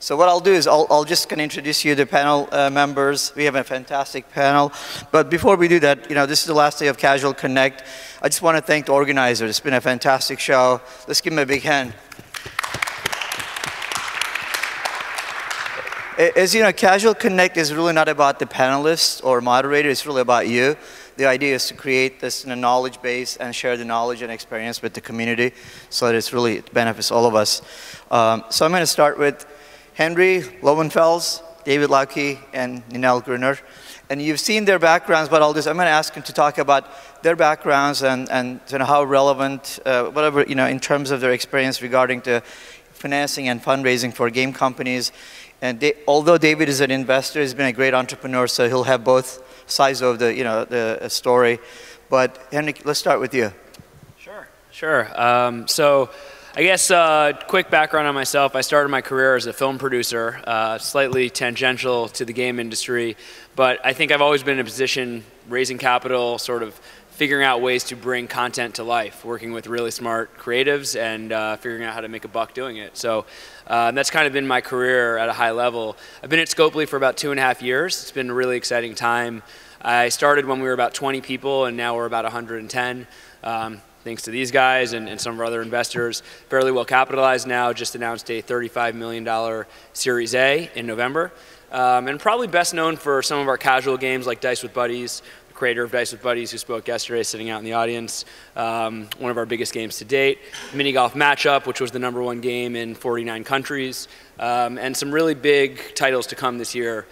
So what I'll do is I'll just kind of introduce you to the panel members. We have a fantastic panel. But before we do that, you know, this is the last day of Casual Connect. I just want to thank the organizers. It's been a fantastic show. Let's give them a big hand. As you know, Casual Connect is really not about the panelists or moderator. It's really about you. The idea is to create this in a knowledge base and share the knowledge and experience with the community so that it's really, it benefits all of us. So I'm going to start with Henry Lowenfels, David Lau-Kee, and Ninel Gryuner. And you've seen their backgrounds, but I'm going to ask them to talk about their backgrounds and you know, how relevant, whatever, you know, in terms of their experience regarding to financing and fundraising for game companies. And they, although David is an investor, he's been a great entrepreneur, so he'll have both sides of the, you know, the story. But Henrik, let's start with you. Sure. So I guess quick background on myself. I started my career as a film producer, slightly tangential to the game industry. But I think I've always been in a position raising capital, sort of figuring out ways to bring content to life, working with really smart creatives and figuring out how to make a buck doing it. So that's kind of been my career at a high level. I've been at Scopely for about 2.5 years. It's been a really exciting time. I started when we were about 20 people and now we're about 110. Thanks to these guys and some of our other investors. Fairly well capitalized now, just announced a $35 million Series A in November. And probably best known for some of our casual games like Dice with Buddies, creator of Dice with Buddies, who spoke yesterday, sitting out in the audience. One of our biggest games to date. Mini Golf Matchup, which was the #1 game in 49 countries. And some really big titles to come this year.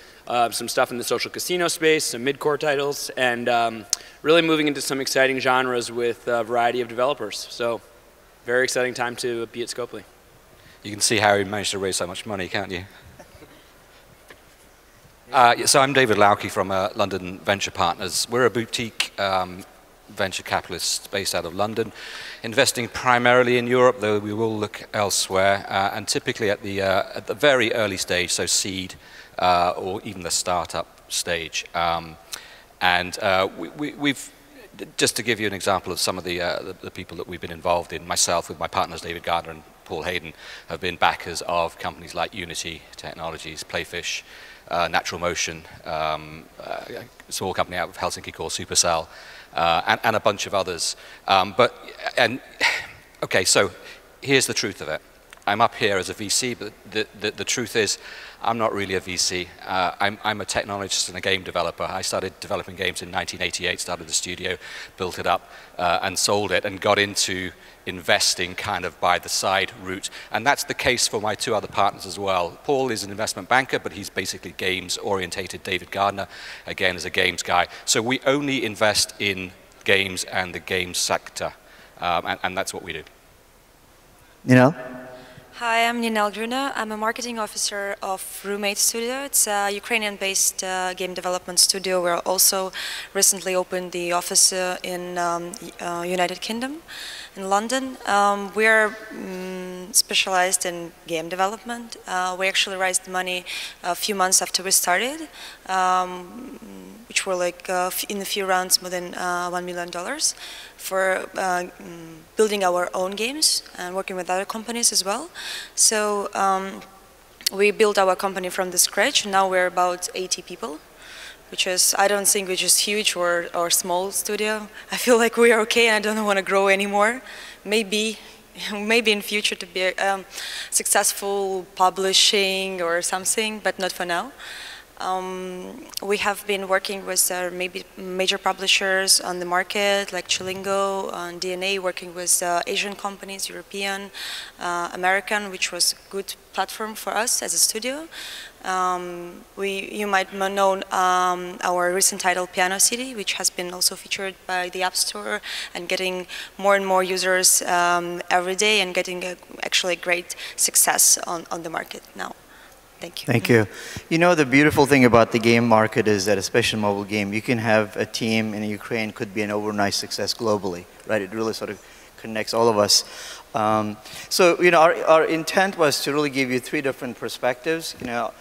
Some stuff in the social casino space, some mid-core titles, and really moving into some exciting genres with a variety of developers. So, very exciting time to be at Scopely. You can see how he managed to raise so much money, can't you? So I'm David Lau-Kee from London Venture Partners. We're a boutique venture capitalist based out of London, investing primarily in Europe, though we will look elsewhere, and typically at the very early stage, so seed or even the startup stage. We've just to give you an example of some of the people that we've been involved in. Myself, with my partners David Gardner and Paul Hayden, have been backers of companies like Unity Technologies, Playfish. Natural Motion, a small company out of Helsinki called Supercell, and a bunch of others. Okay, so here's the truth of it. I'm up here as a VC, but the truth is I'm not really a VC. I'm a technologist and a game developer. I started developing games in 1988, started the studio, built it up, and sold it, and got into investing kind of by the side route. And that's the case for my two other partners as well. Paul is an investment banker, but he's basically games-orientated. David Gardner, again, is a games guy. So we only invest in games and the game sector, and that's what we do. You know? Hi, I'm Ninel Gryuner. I'm a marketing officer of Room8 Studio. It's a Ukrainian-based game development studio. We're also recently opened the office in United Kingdom, in London. We're specialized in game development. We actually raised money a few months after we started, which were like in a few rounds more than $1 million. For building our own games and working with other companies as well. So we built our company from the scratch. Now we're about 80 people, which is, I don't think which is huge or small studio. I feel like we're okay and I don't want to grow anymore. Maybe in future to be successful publishing or something, but not for now. We have been working with major publishers on the market, like Chillingo, on DNA, working with Asian companies, European, American, which was a good platform for us as a studio. You might know our recent title, Piano City, which has been also featured by the App Store and getting more and more users every day and getting actually great success on the market now. Thank you. Thank you. You know, the beautiful thing about the game market is that, especially mobile game, you can have a team in Ukraine could be an overnight success globally, right? It really sort of connects all of us. So, you know, our intent was to really give you three different perspectives. You know,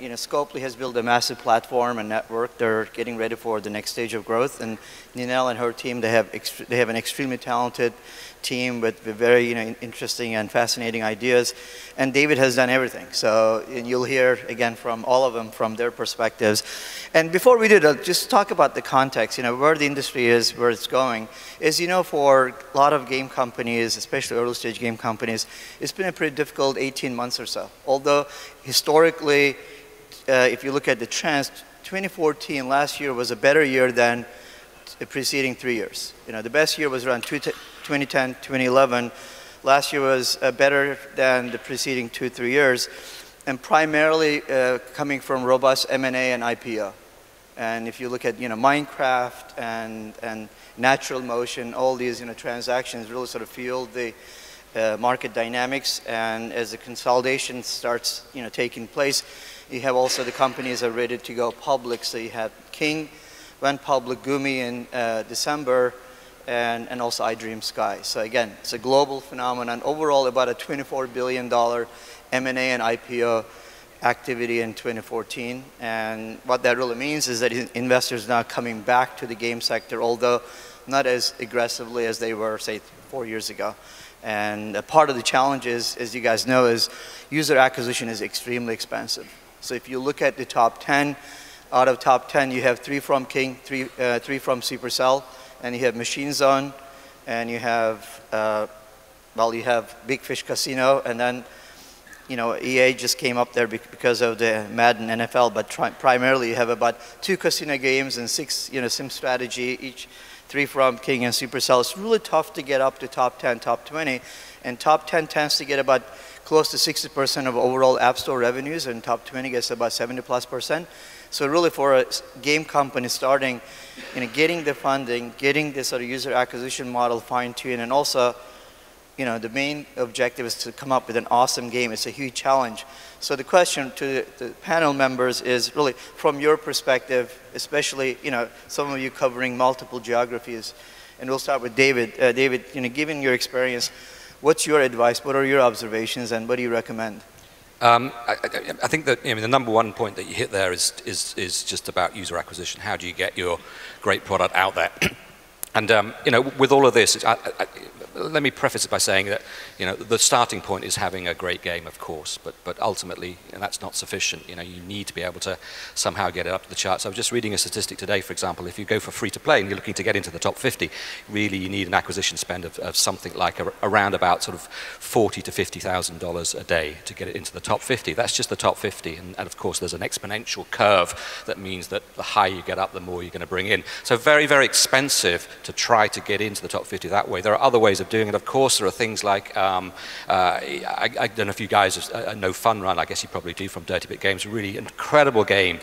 You know, Scopely has built a massive platform and network. They're getting ready for the next stage of growth. And Ninel and her team, they have an extremely talented team with very interesting and fascinating ideas. And David has done everything. So you'll hear, again, from all of them, from their perspectives. And before we do, I'll just talk about the context, where the industry is, where it's going. As you know, for a lot of game companies, especially early-stage game companies, it's been a pretty difficult 18 months or so. Although, historically, if you look at the trends, 2014, last year, was a better year than the preceding 3 years. The best year was around 2010, 2011. Last year was better than the preceding 2-3 years, and primarily coming from robust M&A and IPO. And if you look at Minecraft and Natural Motion, all these transactions really sort of fueled the market dynamics. And as the consolidation starts taking place, you have also the companies are ready to go public. So you have King went public, Gumi in December, and also I Dream Sky. So again, it's a global phenomenon. Overall, about a $24 billion M&A and IPO activity in 2014. And what that really means is that investors are now coming back to the game sector, although not as aggressively as they were, say, 4 years ago. And a part of the challenge is, as you guys know, is user acquisition is extremely expensive. So if you look at the top 10, out of top 10, you have 3 from King, three from Supercell, and you have Machine Zone, and you have, well, you have Big Fish Casino, and then, EA just came up there because of the Madden NFL, but primarily you have about 2 casino games and 6, sim strategy, each 3 from King and Supercell. It's really tough to get up to top 10, top 20, and top 10 tends to get about close to 60% of overall App Store revenues, and top 20 gets about 70+%. So really for a game company starting, getting the funding, getting the sort of user acquisition model fine-tuned, and also, the main objective is to come up with an awesome game. It's a huge challenge. So the question to the panel members is really, from your perspective, especially, some of you covering multiple geographies, and we'll start with David. David, given your experience, what's your advice? What are your observations, and what do you recommend? I think that the number one point that you hit there is just about user acquisition. How do you get your great product out there? And with all of this, let me preface it by saying that the starting point is having a great game, of course, but ultimately that's not sufficient. You need to be able to somehow get it up to the charts. I was just reading a statistic today, for example, if you go for free to play and you're looking to get into the top 50, really you need an acquisition spend of something like around about sort of $40,000 to $50,000 a day to get it into the top 50. That's just the top 50, and of course there's an exponential curve that means that the higher you get up, the more you're going to bring in. So very, very expensive to try to get into the top 50 that way. There are other ways of doing it. Of course, there are things like, I don't know if you guys know Fun Run, I guess you probably do, from Dirty Bit Games, a really incredible game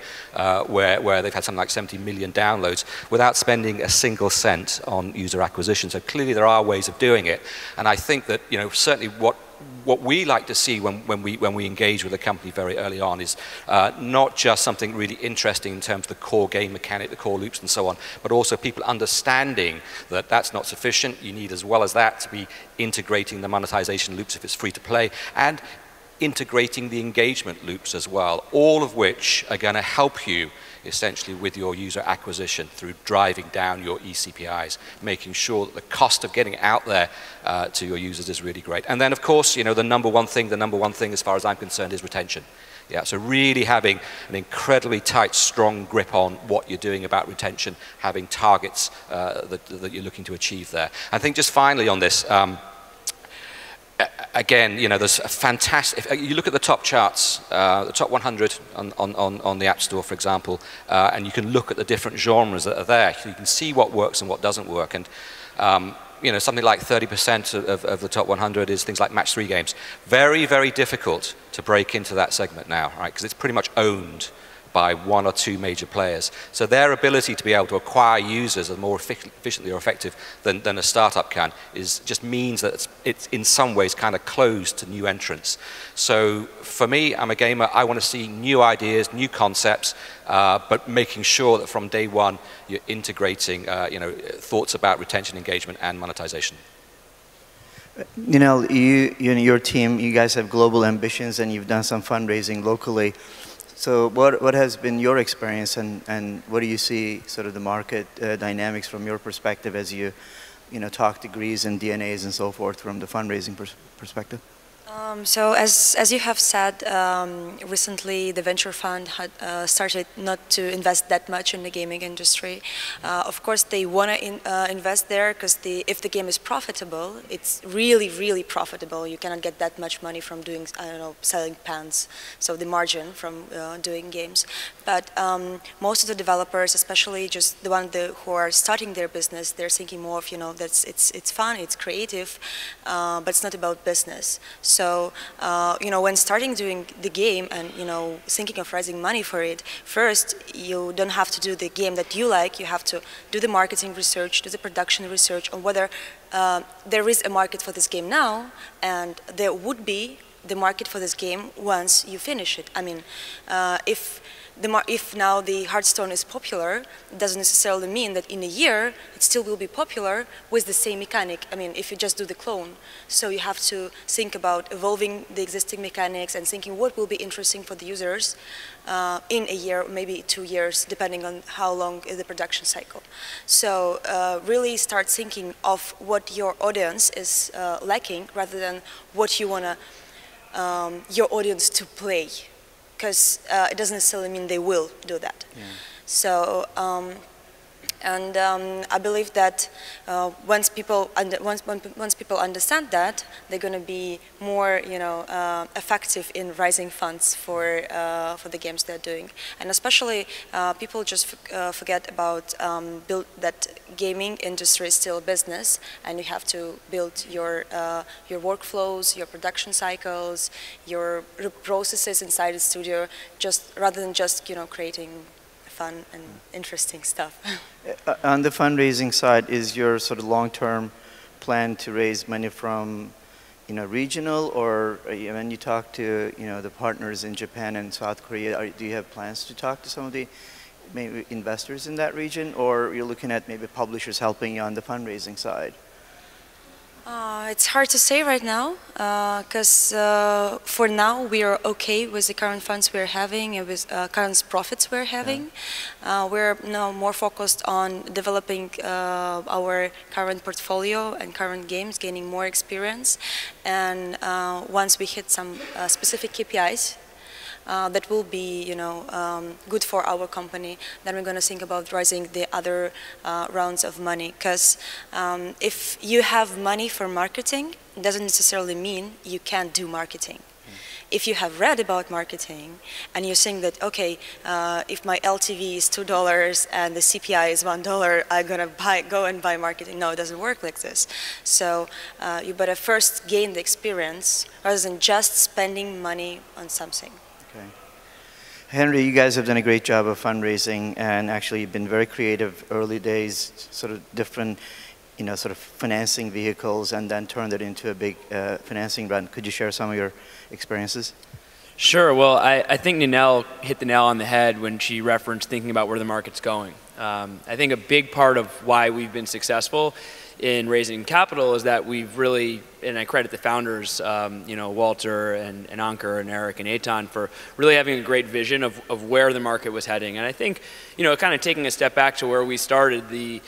where they've had something like 70 million downloads without spending a single cent on user acquisition. So clearly there are ways of doing it. And I think that, certainly what we like to see when we engage with a company very early on is not just something really interesting in terms of the core game mechanic, the core loops and so on, but also people understanding that that's not sufficient. You need, as well as that, to be integrating the monetization loops if it's free to play, and integrating the engagement loops as well, all of which are going to help you essentially with your user acquisition through driving down your eCPIs, making sure that the cost of getting out there to your users is really great. And then, of course, the number one thing as far as I'm concerned is retention. Yeah, so really having an incredibly tight, strong grip on what you're doing about retention, having targets that you're looking to achieve there. I think just finally on this, again, there's a fantastic, if you look at the top charts, the top 100 on the App Store, for example, and you can look at the different genres that are there. You can see what works and what doesn't work. And, something like 30% of the top 100 is things like match-3 games. Very, very difficult to break into that segment now, right? Because it's pretty much owned by 1 or 2 major players. So their ability to be able to acquire users more efficiently or effective than a startup can just means that it's in some ways kind of closed to new entrants. So for me, I'm a gamer, I want to see new ideas, new concepts, but making sure that from day one you're integrating thoughts about retention, engagement, and monetization. You and your team, you guys have global ambitions and you've done some fundraising locally. So what has been your experience, and what do you see sort of the market dynamics from your perspective as you talk degrees and DNAs and so forth from the fundraising perspective? So as you have said, recently the venture fund had started not to invest that much in the gaming industry. Of course, they want to invest there because if the game is profitable, it's really, really profitable. You cannot get that much money from doing, I don't know, selling pants. So the margin from doing games. But most of the developers, especially just the ones who are starting their business, they're thinking more of, it's fun, it's creative, but it's not about business. So, when starting doing the game and, thinking of raising money for it, first, you don't have to do the game that you like. You have to do the marketing research, do the production research on whether there is a market for this game now, and there would be the market for this game once you finish it. I mean, if now the Hearthstone is popular, it doesn't necessarily mean that in a year it still will be popular with the same mechanic. I mean, if you just do the clone. So you have to think about evolving the existing mechanics and thinking what will be interesting for the users in a year, maybe 2 years, depending on how long is the production cycle. So really start thinking of what your audience is lacking rather than what you want your audience to play. Because it doesn't necessarily mean they will do that. Yeah. So, I believe that once people understand that, they're going to be more, effective in raising funds for the games they're doing. And especially, people just forget about that gaming industry is still a business, and you have to build your workflows, your production cycles, your processes inside the studio, just rather than just creating fun and interesting stuff. On the fundraising side, is your sort of long-term plan to raise money from, regional, or when you talk to, the partners in Japan and South Korea, do you have plans to talk to some of the maybe investors in that region, or you're looking at maybe publishers helping you on the fundraising side? It's hard to say right now, because for now we are okay with the current funds we're having and with current profits we're having. Yeah. We're now more focused on developing our current portfolio and current games, gaining more experience. And once we hit some specific KPIs, that will be, good for our company. Then we're going to think about raising the other rounds of money. Because if you have money for marketing, it doesn't necessarily mean you can't do marketing. If you have read about marketing and you think that, okay, if my LTV is $2 and the CPI is $1, I'm going to go and buy marketing. No, it doesn't work like this. So you better first gain the experience rather than just spending money on something. Okay. Henry, you guys have done a great job of fundraising, and actually you've been very creative early days, sort of different, sort of financing vehicles, and then turned it into a big financing run. Could you share some of your experiences? Sure. Well, I think Ninel hit the nail on the head when she referenced thinking about where the market's going. I think a big part of why we've been successful in raising capital is that we've really, and I credit the founders, Walter and Anker and Eric and Eitan for really having a great vision of where the market was heading. And I think, kind of taking a step back to where we started, the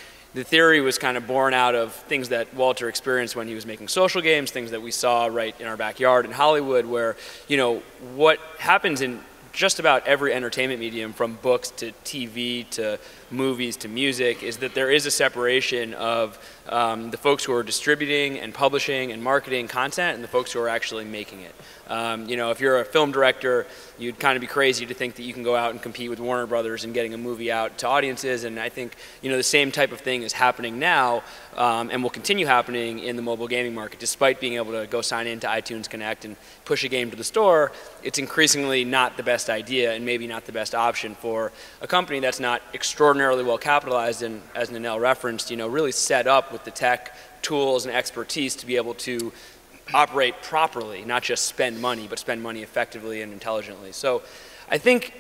theory was kind of born out of things that Walter experienced when he was making social games, things that we saw right in our backyard in Hollywood where, what happens in just about every entertainment medium from books to TV to movies to music is that there is a separation of the folks who are distributing and publishing and marketing content and the folks who are actually making it. If you're a film director, you'd kind of be crazy to think that you can go out and compete with Warner Brothers in getting a movie out to audiences. And I think, the same type of thing is happening now and will continue happening in the mobile gaming market. Despite being able to go sign into iTunes Connect and push a game to the store, it's increasingly not the best idea and maybe not the best option for a company that's not extraordinarily well capitalized and, as Ninel referenced, really set up with the tech tools and expertise to be able to operate properly, not just spend money, but spend money effectively and intelligently. So I think,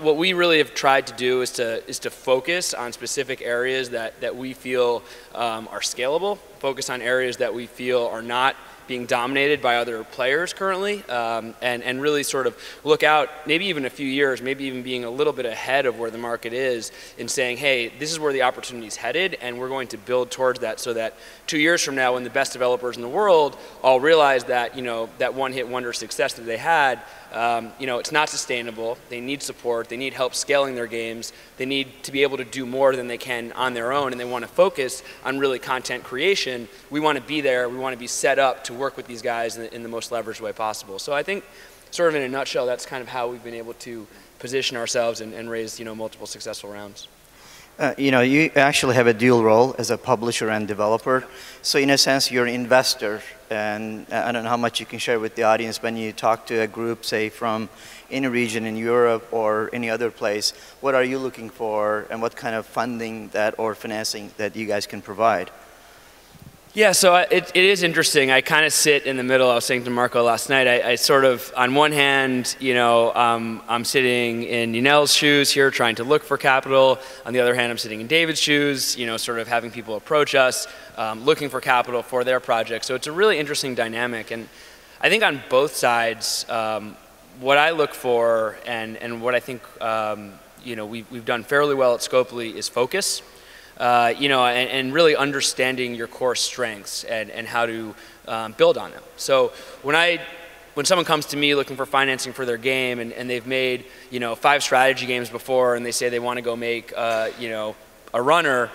what we really have tried to do is to focus on specific areas that we feel are scalable, focus on areas that we feel are not being dominated by other players currently, and really sort of look out maybe even a few years, maybe even being a little bit ahead of where the market is and saying, hey, this is where the opportunity is headed, and we're going to build towards that so that 2 years from now when the best developers in the world all realize that, you know, that one-hit wonder success that they had, you know, it's not sustainable. They need support. They need help scaling their games. They need to be able to do more than they can on their own, and they want to focus on really content creation. We want to be there. We want to be set up to work with these guys in the most leveraged way possible. So I think, sort of in a nutshell, that's kind of how we've been able to position ourselves and raise, you know, multiple successful rounds. You know, you actually have a dual role as a publisher and developer. So in a sense, you're an investor. And I don't know how much you can share with the audience when you talk to a group, say, from any region in Europe or any other place. What are you looking for, and what kind of funding that or financing that you guys can provide? Yeah, so it is interesting. I kind of sit in the middle. I was saying to Marco last night, I sort of, on one hand, you know, I'm sitting in Ninel's shoes here trying to look for capital. On the other hand, I'm sitting in David's shoes, you know, sort of having people approach us, looking for capital for their project. So it's a really interesting dynamic. And I think on both sides, what I look for and what I think, you know, we've done fairly well at Scopely is focus. You know, and really understanding your core strengths and how to build on them. So when someone comes to me looking for financing for their game and they've made, you know, 5 strategy games before and they say they want to go make, you know, a runner,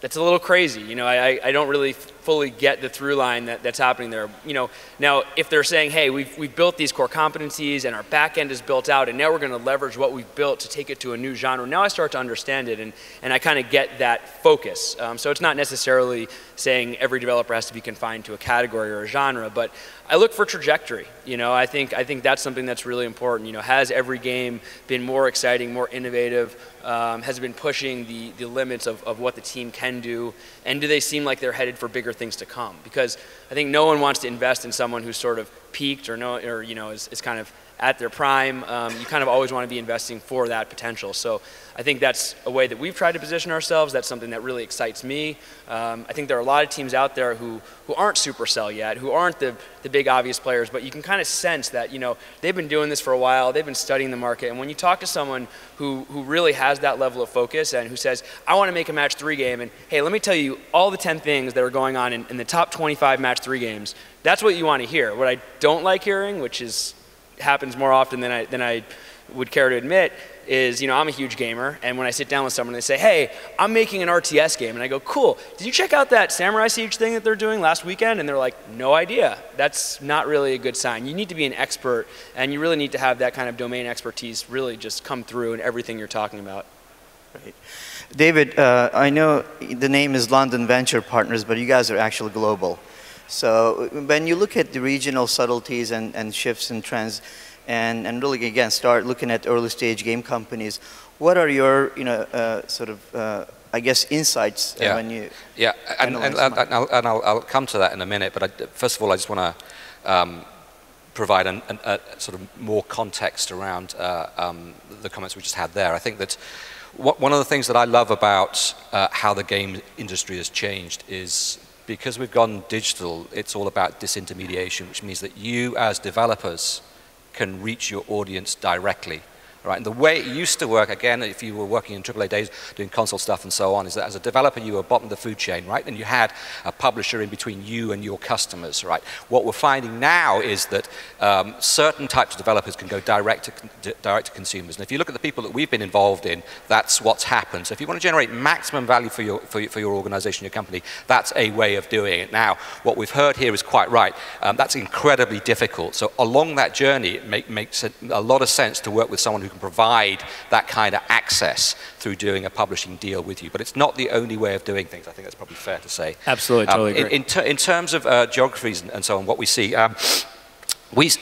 that's a little crazy. You know, I don't really fully get the through line that's happening there. You know, now if they're saying, hey, we've built these core competencies and our back end is built out and now we're going to leverage what we've built to take it to a new genre, now I start to understand it and I kind of get that focus. So it's not necessarily saying every developer has to be confined to a category or a genre, but I look for trajectory. You know, I think that's something that's really important. You know, has every game been more exciting, more innovative? Has been pushing the limits of what the team can do? And do they seem like they're headed for bigger things to come? Because I think no one wants to invest in someone who's sort of peaked or you know, is kind of at their prime. You kind of always want to be investing for that potential. So I think that's a way that we've tried to position ourselves. That's something that really excites me. I think there are a lot of teams out there who aren't Supercell yet, who aren't the big obvious players, but you can kind of sense that, you know, they've been doing this for a while, they've been studying the market, and when you talk to someone who really has that level of focus and who says, I want to make a match 3 game, and hey, let me tell you all the 10 things that are going on in the top 25 match 3 games, that's what you want to hear. What I don't like hearing, which is happens more often than I would care to admit, is, you know, I'm a huge gamer, and when I sit down with someone, they say, hey, I'm making an RTS game, and I go, cool, did you check out that Samurai Siege thing that they're doing last weekend? And they're like, no idea. That's not really a good sign. You need to be an expert, and you really need to have that kind of domain expertise really just come through in everything you're talking about. Right. David, I know the name is London Venture Partners, but you guys are actually global. So when you look at the regional subtleties and shifts and trends, and really, again, start looking at early stage game companies, what are your, you know, sort of, I guess, insights when you and I'll come to that in a minute, but first of all, I just want to provide a sort of more context around the comments we just had there. I think that one of the things that I love about how the game industry has changed is, because we've gone digital, it's all about disintermediation, which means that you as developers can reach your audience directly. Right? And the way it used to work, again, if you were working in AAA days, doing console stuff and so on, is that as a developer, you were bottom of the food chain, right? And you had a publisher in between you and your customers, right? What we're finding now is that certain types of developers can go direct to consumers. And if you look at the people that we've been involved in, that's what's happened. So if you want to generate maximum value for your organization, your company, that's a way of doing it. Now, what we've heard here is quite right. That's incredibly difficult. So along that journey, it makes a lot of sense to work with someone who can provide that kind of access through doing a publishing deal with you. But it's not the only way of doing things. I think that's probably fair to say. Absolutely, totally agree. In terms of geographies and so on, what we see,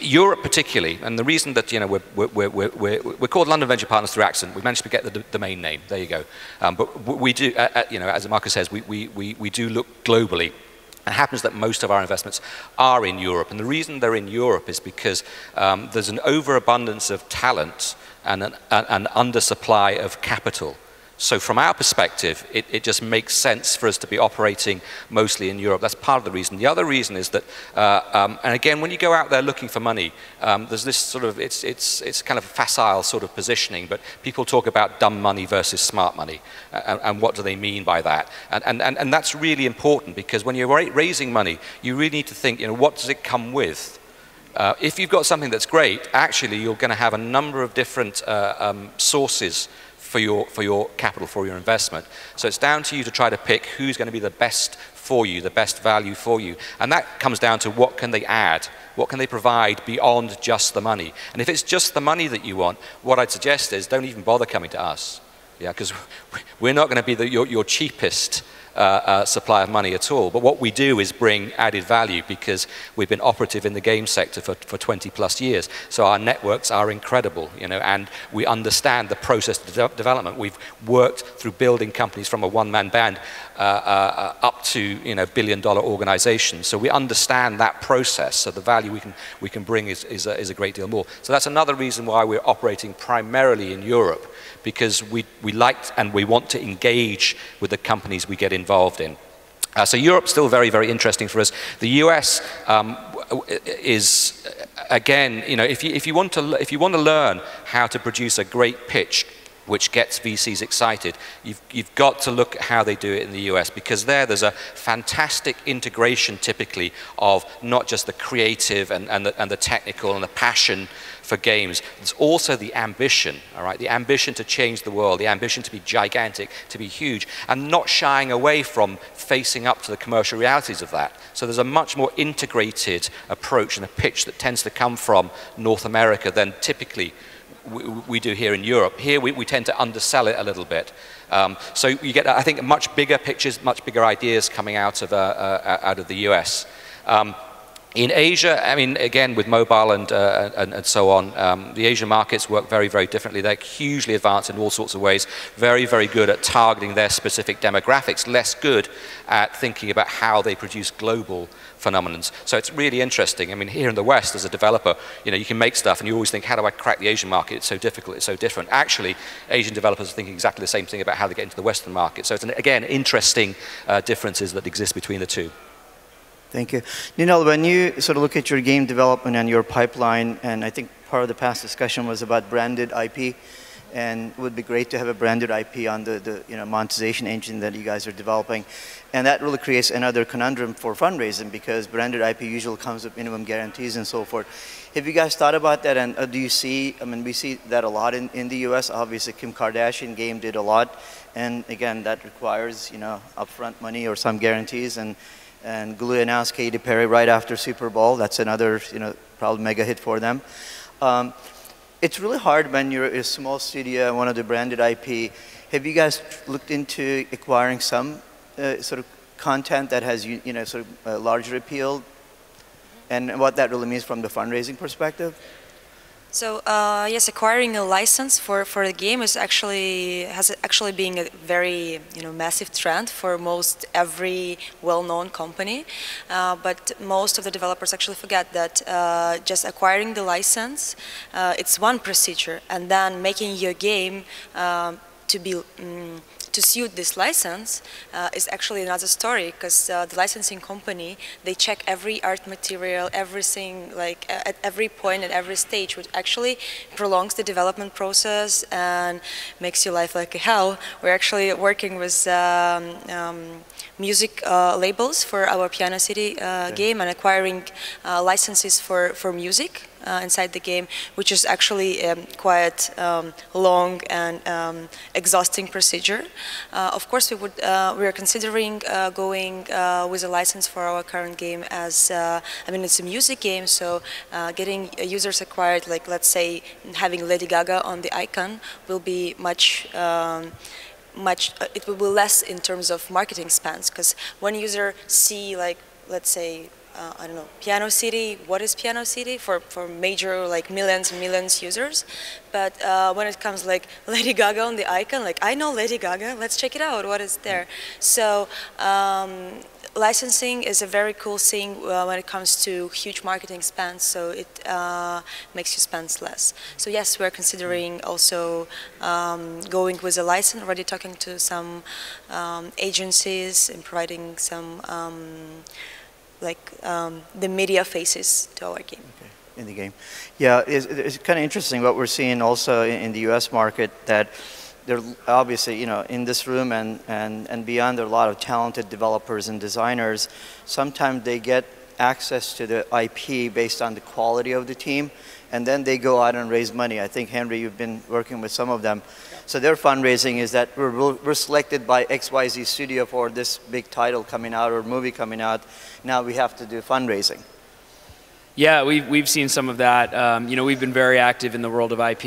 Europe particularly, and the reason that, you know, we're called London Venture Partners through accent, we managed to get the domain name, there you go. But we do, you know, as Marcus says, we do look globally. It happens that most of our investments are in Europe. And the reason they're in Europe is because there's an overabundance of talent and an undersupply of capital. So from our perspective, it just makes sense for us to be operating mostly in Europe. That's part of the reason. The other reason is that, and again, when you go out there looking for money, there's this sort of, it's kind of facile sort of positioning, but people talk about dumb money versus smart money, and what do they mean by that? And that's really important, because when you're raising money, you really need to think, you know, what does it come with? If you've got something that's great, actually you're going to have a number of different sources for your capital, for your investment. So it's down to you to try to pick who's going to be the best for you, the best value for you. And that comes down to what can they add, what can they provide beyond just the money. And if it's just the money that you want, what I'd suggest is don't even bother coming to us. Yeah, because we're not going to be your cheapest supply of money at all. But what we do is bring added value, because we've been operative in the game sector for 20 plus years. So our networks are incredible, you know, and we understand the process of development. We've worked through building companies from a one-man band up to, you know, billion-dollar organizations. So we understand that process. So the value we can bring is a great deal more. So that's another reason why we're operating primarily in Europe, because we like and we want to engage with the companies we get involved in. So Europe's still very, very interesting for us. The US is, again, you know, if you want to learn how to produce a great pitch which gets VCs excited, you've got to look at how they do it in the US, because there's a fantastic integration typically of not just the creative and the technical and the passion for games. It's also the ambition, all right? The ambition to change the world, the ambition to be gigantic, to be huge, and not shying away from facing up to the commercial realities of that. So there's a much more integrated approach and a pitch that tends to come from North America than typically we do here in Europe. Here we tend to undersell it a little bit. So you get, I think, much bigger pictures, much bigger ideas coming out of the US. In Asia, I mean, again, with mobile and so on, the Asian markets work very, very differently. They're hugely advanced in all sorts of ways, very, very good at targeting their specific demographics, less good at thinking about how they produce global phenomenons. So it's really interesting. I mean, here in the West, as a developer, you know, you can make stuff and you always think, how do I crack the Asian market? It's so difficult, it's so different. Actually, Asian developers are thinking exactly the same thing about how they get into the Western market. So it's, again, interesting differences that exist between the two. Thank you. Ninel, when you sort of look at your game development and your pipeline, and I think part of the past discussion was about branded IP, and it would be great to have a branded IP on the you know, monetization engine that you guys are developing. And that really creates another conundrum for fundraising, because branded IP usually comes with minimum guarantees and so forth. Have you guys thought about that, and do you see, I mean, we see that a lot in the US. Obviously, Kim Kardashian game did a lot, and again, that requires, you know, upfront money or some guarantees. And Glue announced Katy Perry right after Super Bowl. That's another, you know, probably mega hit for them. It's really hard when you're a small studio and one of the branded IP. Have you guys looked into acquiring some sort of content that has, you know, sort of a larger appeal, and what that really means from the fundraising perspective? So yes, acquiring a license for the game is actually has been a very, you know, massive trend for most every well-known company. But most of the developers actually forget that just acquiring the license, it's one procedure, and then making your game to suit this license is actually another story, because the licensing company, they check every art material, everything, like at every point, at every stage, which actually prolongs the development process and makes your life like a hell. We're actually working with music labels for our Piano City game, and acquiring licenses for music inside the game, which is actually quite long and exhausting procedure. Of course, we are considering going with a license for our current game, as I mean, it's a music game, so getting users acquired, like let's say having Lady Gaga on the icon, will be much. It will be less in terms of marketing spends, because when user see, like, let's say, I don't know, Piano City, what is Piano City for major, like, millions and millions users, but when it comes like Lady Gaga on the icon, like, I know Lady Gaga, let's check it out, what is there? So licensing is a very cool thing when it comes to huge marketing spends, so it makes you spend less. So yes, we're considering also going with a license, already talking to some agencies and providing some the media faces to our game. Okay. In the game. Yeah, it's kind of interesting what we're seeing also in the US market, that there obviously, you know, in this room and beyond, there are a lot of talented developers and designers. Sometimes they get access to the IP based on the quality of the team, and then they go out and raise money. I think, Henry, you've been working with some of them. So their fundraising is that we're selected by XYZ studio for this big title coming out or movie coming out. Now we have to do fundraising. Yeah, we've seen some of that. You know, we've been very active in the world of IP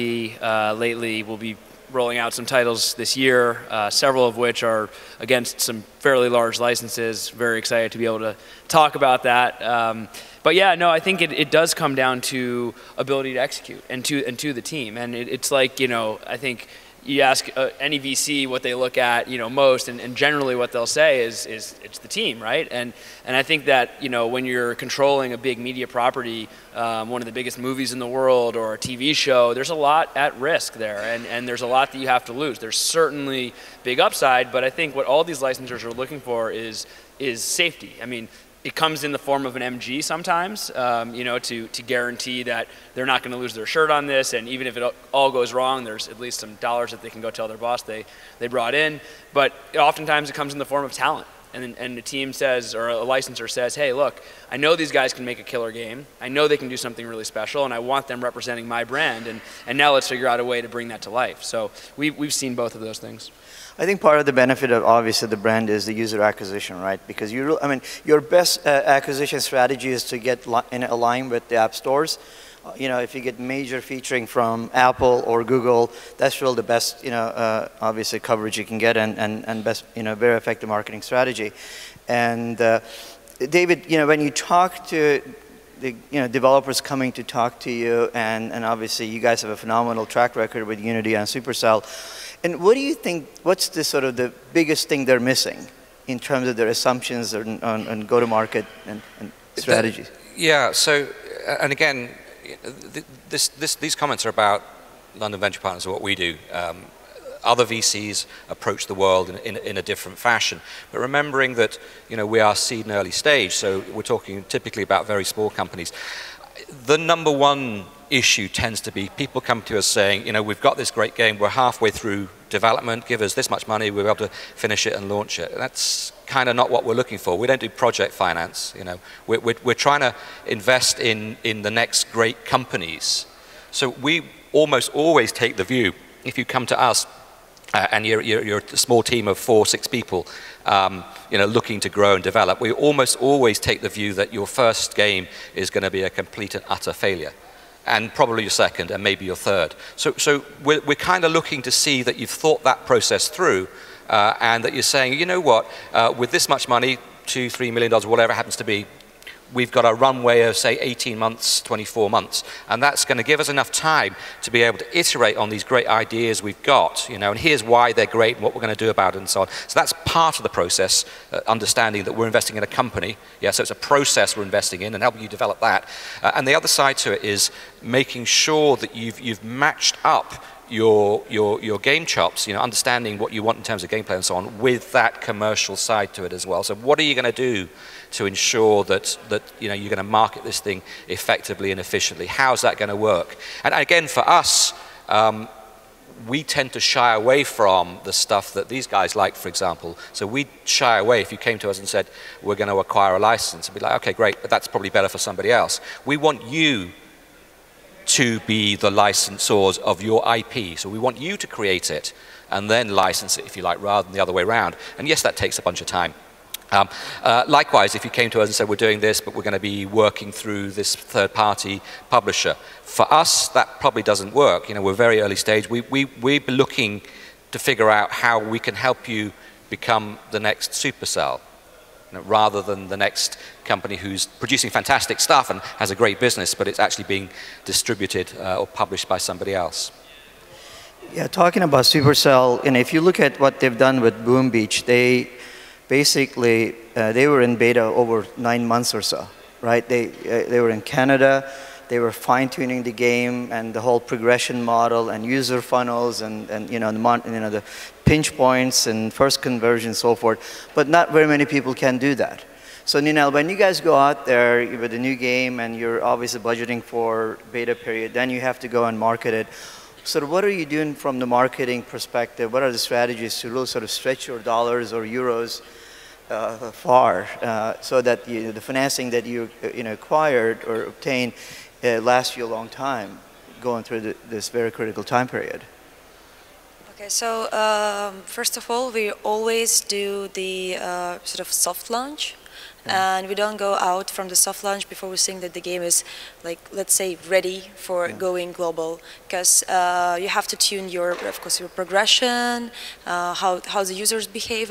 lately. We'll be rolling out some titles this year, several of which are against some fairly large licenses. Very excited to be able to talk about that. But yeah, no, I think it does come down to ability to execute and to the team. And it's like, you know, I think you ask any VC what they look at, you know, most, and generally what they'll say is it's the team, right? And I think that, you know, when you're controlling a big media property, one of the biggest movies in the world or a TV show, there's a lot at risk there, and there's a lot that you have to lose. There's certainly big upside, but I think what all these licensors are looking for is safety. I mean, it comes in the form of an MG sometimes, you know, to guarantee that they're not going to lose their shirt on this, and even if it all goes wrong, there's at least some dollars that they can go tell their boss they brought in. But oftentimes it comes in the form of talent, and the team says, or a licensor says, hey, look, I know these guys can make a killer game, I know they can do something really special, and I want them representing my brand, and now let's figure out a way to bring that to life. So we've seen both of those things. I think part of the benefit of, obviously, the brand is the user acquisition, right? Because I mean, your best acquisition strategy is to get in align with the app stores. You know, if you get major featuring from Apple or Google, that's really the best, you know, obviously coverage you can get and best, you know, very effective marketing strategy. And David, you know, when you talk to the, you know, developers coming to talk to you, and obviously you guys have a phenomenal track record with Unity and Supercell. And what do you think, what's the sort of the biggest thing they're missing in terms of their assumptions on go-to-market and strategies? Yeah, so, and again, these comments are about London Venture Partners, or what we do. Other VCs approach the world in a different fashion. But remembering that, you know, we are seed and early stage, so we're talking typically about very small companies. The number one issue tends to be people come to us saying, you know, we've got this great game, we're halfway through development, give us this much money, we'll be able to finish it and launch it. That's kind of not what we're looking for. We don't do project finance, you know. We're trying to invest in the next great companies. So we almost always take the view, if you come to us and you're a small team of 4 or 6 people, you know, looking to grow and develop, we almost always take the view that your first game is going to be a complete and utter failure, and probably your second, and maybe your third. So we're kind of looking to see that you've thought that process through, and that you're saying, you know what, with this much money, $2, $3 million, whatever it happens to be, we've got a runway of, say, 18 months, 24 months, and that's going to give us enough time to be able to iterate on these great ideas we've got, you know, and here's why they're great and what we're going to do about it and so on. So that's part of the process, understanding that we're investing in a company, yeah, so it's a process we're investing in and helping you develop that. And the other side to it is making sure that you've matched up your game chops, you know, understanding what you want in terms of gameplay and so on, with that commercial side to it as well. So what are you going to do to ensure that you know, you're going to market this thing effectively and efficiently? How's that going to work? And again, for us, we tend to shy away from the stuff that these guys like, for example. So we shy away. If you came to us and said, we're going to acquire a license, we'd be like, okay, great, but that's probably better for somebody else. We want you to be the licensors of your IP. So we want you to create it and then license it, if you like, rather than the other way around. And yes, that takes a bunch of time. Likewise, if you came to us and said, we're doing this, but we're going to be working through this third-party publisher. For us, that probably doesn't work. You know, we're very early stage. We're looking to figure out how we can help you become the next Supercell, you know, rather than the next company who's producing fantastic stuff and has a great business, but it's actually being distributed or published by somebody else. Yeah, talking about Supercell, and if you look at what they've done with Boom Beach, they basically they were in beta over 9 months or so, right? They were in Canada. They were fine-tuning the game and the whole progression model and user funnels and the pinch points and first conversion, so forth. But not very many people can do that. So Ninel, when you guys go out there with a new game and you're obviously budgeting for beta period, then you have to go and market it. So what are you doing from the marketing perspective? What are the strategies to really sort of stretch your dollars or euros far so that the financing that you acquired or obtained lasts you a long time going through this very critical time period? Okay, so first of all, we always do the sort of soft launch. Yeah. And we don't go out from the soft launch before we think that the game is, like, let's say, ready for going global. Because you have to tune of course, your progression, how the users behave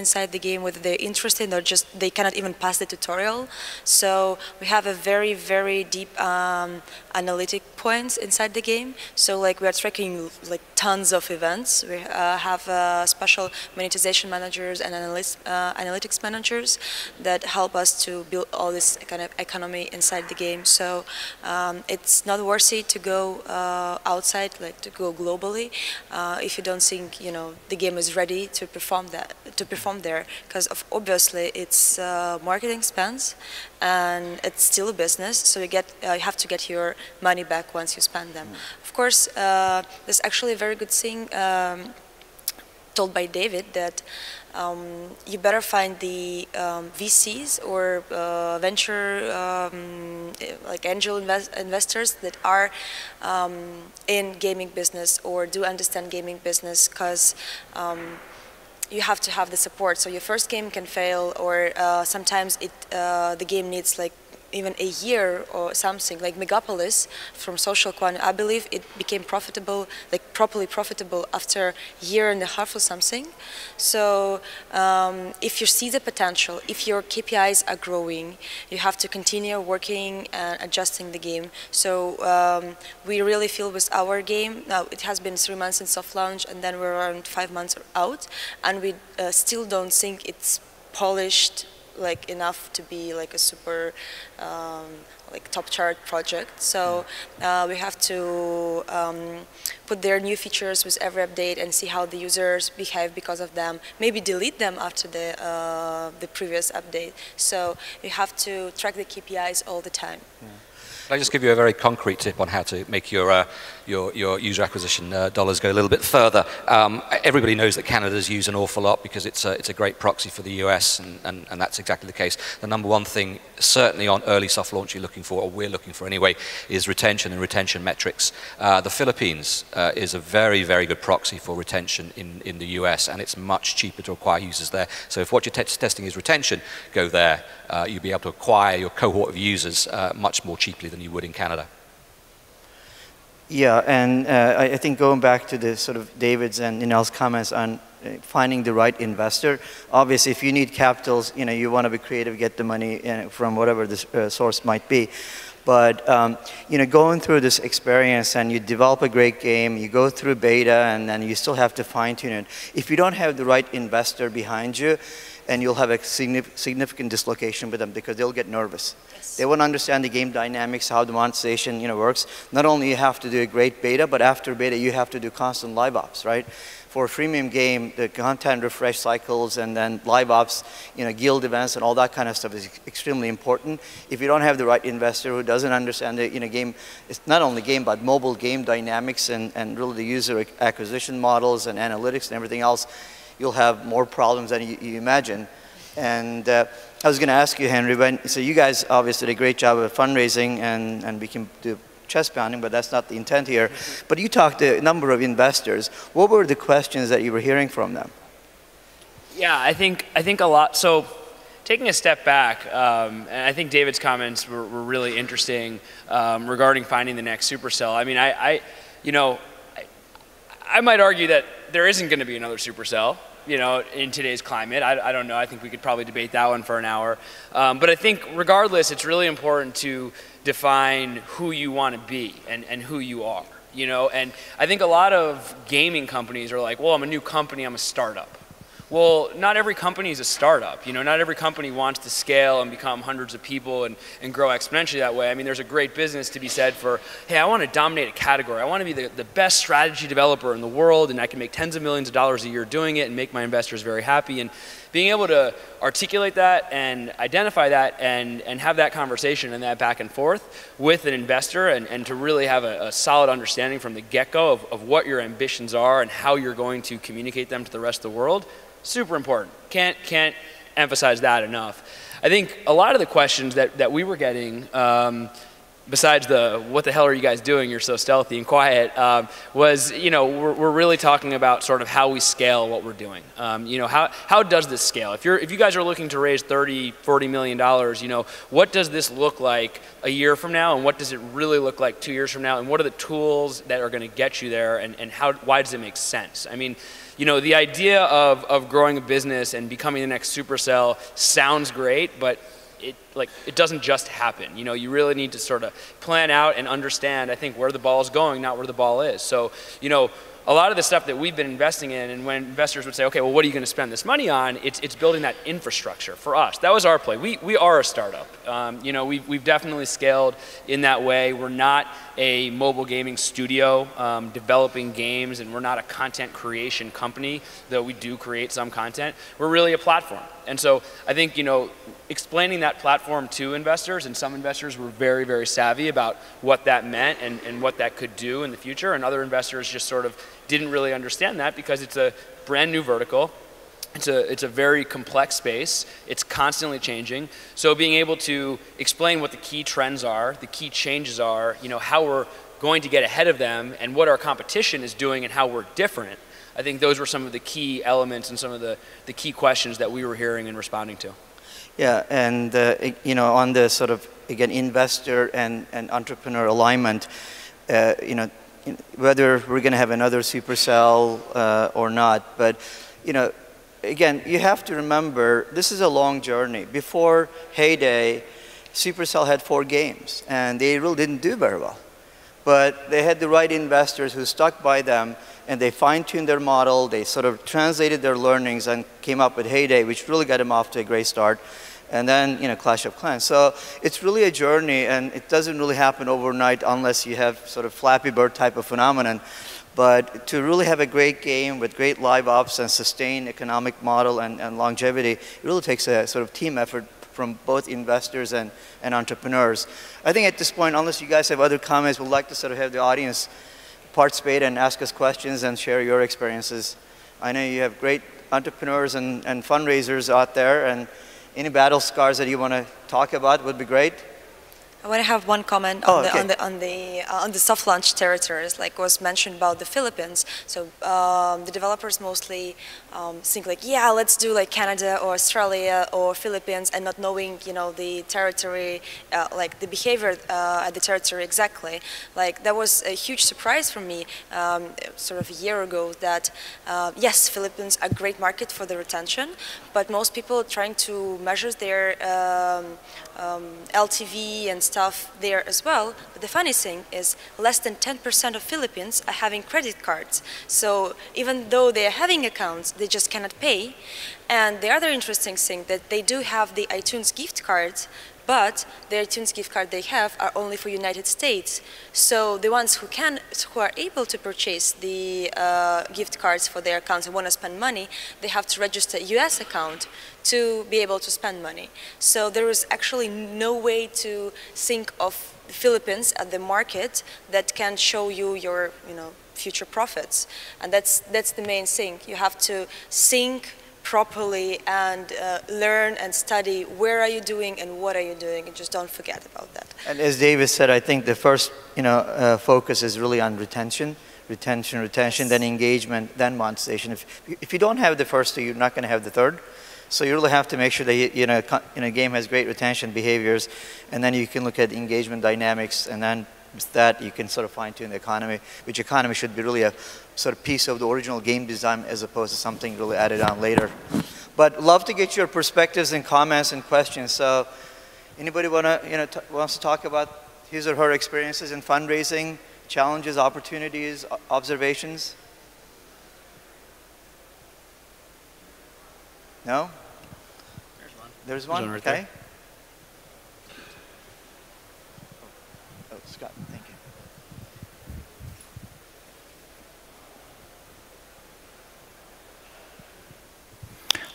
inside the game, whether they're interested or just they cannot even pass the tutorial. So we have a very, very deep analytic points inside the game. So, like, we are tracking, like, tons of events. We have special monetization managers and analytics managers that help us to build all this kind of economy inside the game. So it's not worthy to go outside, like to go globally, if you don't think the game is ready to perform there, because obviously it's marketing spends and it's still a business. So you have to get your money back once you spend them. Mm-hmm. Of course, there's actually a very good thing told by David that. You better find the VCs or venture like angel investors that are in gaming business or do understand gaming business, because you have to have the support. So your first game can fail, or sometimes the game needs, like, even a year or something. Like Megapolis from Social Coin, I believe it became profitable, like properly profitable, after a year and a half or something. So if you see the potential, if your KPIs are growing, you have to continue working and adjusting the game. So we really feel with our game, now it has been 3 months since soft launch and then we're around 5 months out, and we still don't think it's polished like enough to be like a super like top chart project. So we have to put their new features with every update and see how the users behave because of them. Maybe delete them after the previous update. So you have to track the KPIs all the time. Yeah. Can I just give you a very concrete tip on how to make your user acquisition dollars go a little bit further? Everybody knows that Canada's used an awful lot because it's a great proxy for the US, and that's exactly the case. The number one thing, certainly on early soft launch you're looking for, or we're looking for anyway, is retention and retention metrics. The Philippines is a very, very good proxy for retention in the US, and it's much cheaper to acquire users there. So if what you're testing is retention, go there. You'll be able to acquire your cohort of users much more cheaply than you would in Canada. Yeah, and I think going back to the sort of David's and Ninel's comments on finding the right investor, obviously if you need capitals, you want to be creative, get the money from whatever the source might be. But going through this experience and you develop a great game, you go through beta, and then you still have to fine-tune it. If you don't have the right investor behind you, and you'll have a significant dislocation with them because they'll get nervous. Yes. They won't understand the game dynamics, how the monetization works. Not only you have to do a great beta, but after beta you have to do constant live ops, right? For a freemium game, the content refresh cycles and then live ops, guild events and all that kind of stuff is extremely important. If you don't have the right investor who doesn't understand the game, it's not only game but mobile game dynamics and really the user acquisition models and analytics and everything else, you'll have more problems than you imagine. And I was going to ask you, Henry, so you guys obviously did a great job of fundraising, and we can do chest pounding, but that's not the intent here. Mm-hmm. But you talked to a number of investors. What were the questions that you were hearing from them? Yeah, I think a lot. So taking a step back, and I think David's comments were really interesting regarding finding the next Supercell. I mean, I might argue that there isn't going to be another Supercell, in today's climate. I don't know. I think we could probably debate that one for an hour. But I think regardless, it's really important to define who you want to be and who you are, And I think a lot of gaming companies are like, well, I'm a new company, I'm a startup. Well, not every company is a startup. You know, not every company wants to scale and become hundreds of people and grow exponentially that way. I mean, there's a great business to be said for, hey, I want to dominate a category. I want to be the best strategy developer in the world, and I can make tens of millions of dollars a year doing it and make my investors very happy. And being able to articulate that and identify that and have that conversation and that back and forth with an investor and to really have a solid understanding from the get-go of what your ambitions are and how you're going to communicate them to the rest of the world, super important. Can't emphasize that enough. I think a lot of the questions that we were getting, besides the what the hell are you guys doing, you're so stealthy and quiet, was, you know, we're really talking about sort of how we scale what we're doing. You know, how does this scale? If you guys are looking to raise $30, $40 million, you know, what does this look like a year from now, and what does it really look like 2 years from now, and what are the tools that are going to get you there, and why does it make sense? I mean, you know, the idea of growing a business and becoming the next Supercell sounds great, but it doesn't just happen. You know, you really need to sort of plan out and understand, I think, where the ball is going, not where the ball is. So, you know, a lot of the stuff that we've been investing in, and when investors would say, okay, well, what are you going to spend this money on? It's building that infrastructure for us. That was our play. We are a startup. You know, we've definitely scaled in that way. We're not a mobile gaming studio developing games, and we're not a content creation company, though we do create some content. We're really a platform. And so I think, you know, explaining that platform to investors, and some investors were very, very savvy about what that meant and what that could do in the future, and other investors just sort of didn't really understand that because it's a brand new vertical. It's a very complex space. It's constantly changing. So being able to explain what the key trends are, the key changes are, you know, how we're going to get ahead of them and what our competition is doing and how we're different, I think those were some of the key elements and some of the key questions that we were hearing and responding to. Yeah, and you know, on the sort of, again, investor and entrepreneur alignment, you know, whether we're going to have another Supercell or not, but, you know, again, you have to remember, this is a long journey. Before Heyday, Supercell had 4 games, and they really didn't do very well. But they had the right investors who stuck by them, and they fine-tuned their model, they sort of translated their learnings and came up with Heyday, which really got them off to a great start, and then, you know, Clash of Clans. So it's really a journey, and it doesn't really happen overnight unless you have sort of Flappy Bird type of phenomenon. But to really have a great game with great live ops and sustained economic model and longevity, it really takes a sort of team effort from both investors and entrepreneurs. I think at this point, unless you guys have other comments, we'd like to sort of have the audience participate and ask us questions and share your experiences. I know you have great entrepreneurs and fundraisers out there, and any battle scars that you want to talk about would be great. I want to have one comment on the soft launch territories, like was mentioned about the Philippines. So the developers mostly think like, yeah, let's do like Canada or Australia or Philippines, and not knowing, you know, the territory, like the behavior at the territory exactly. Like that was a huge surprise for me, sort of a year ago. That yes, Philippines are a great market for the retention, but most people are trying to measure their LTV and stuff there as well. But the funny thing is, less than 10% of Philippines are having credit cards. So even though they are having accounts, they just cannot pay. And the other interesting thing that they do have the iTunes gift cards, but the iTunes gift card they have are only for United States. So the ones who are able to purchase the gift cards for their accounts and want to spend money, they have to register a US account to be able to spend money. So there is actually no way to think of the Philippines at the market that can show you your, you know, future profits. And that's the main thing. You have to think properly and learn and study where are you doing and what are you doing, and just don't forget about that. And as David said, I think the first, you know, focus is really on retention, yes. Then engagement, then monetization. If you don't have the first two, you're not going to have the third. So you really have to make sure that, you know, a game has great retention behaviors, and then you can look at engagement dynamics, and then with that you can sort of fine-tune the economy, which economy should be really a sort of piece of the original game design as opposed to something really added on later. But love to get your perspectives and comments and questions. So anybody wants to talk about his or her experiences in fundraising, challenges, opportunities, observations? No? There's one. There's one? Right okay. There. Oh, Scott, thank you.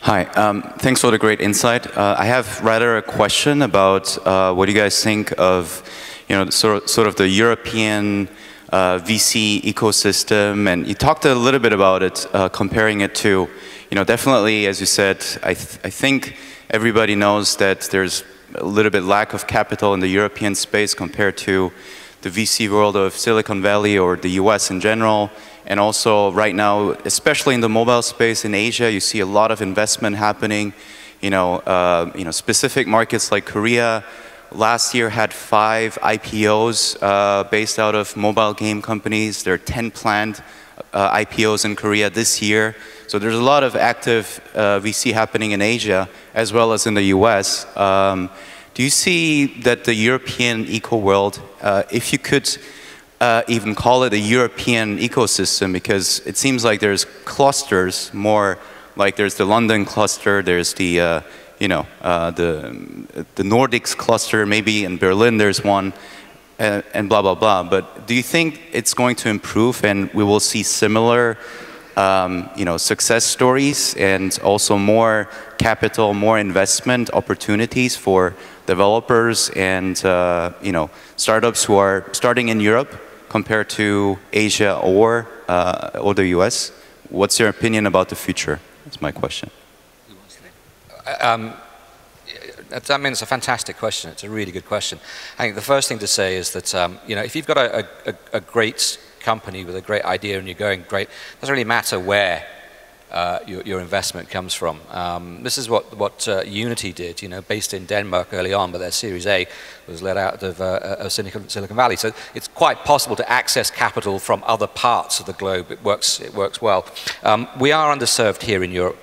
Hi, thanks for the great insight. I have rather a question about what you guys think of, you know, sort of the European VC ecosystem, and you talked a little bit about it, comparing it to, you know, definitely, as you said, I think everybody knows that there's a little bit lack of capital in the European space compared to the VC world of Silicon Valley or the US in general. And also right now, especially in the mobile space in Asia, you see a lot of investment happening. You know, specific markets like Korea last year had 5 IPOs based out of mobile game companies. There are 10 planned IPOs in Korea this year. So there's a lot of active VC happening in Asia as well as in the US. Do you see that the European eco-world, if you could even call it a European ecosystem, because it seems like there's clusters more, like there's the London cluster, there's the, you know, the Nordics cluster, maybe in Berlin there's one, and blah, blah, blah. But do you think it's going to improve and we will see similar, you know, success stories and also more capital, more investment opportunities for developers and, you know, startups who are starting in Europe compared to Asia or the US? What's your opinion about the future? That's my question. I mean, it's a fantastic question. It's a really good question. I think the first thing to say is that, you know, if you've got a great company with a great idea and you're going great, it doesn't really matter where your investment comes from. This is what Unity did, you know, based in Denmark early on, but their Series A was led out of Silicon Valley. So it's quite possible to access capital from other parts of the globe. It works well. We are underserved here in Europe.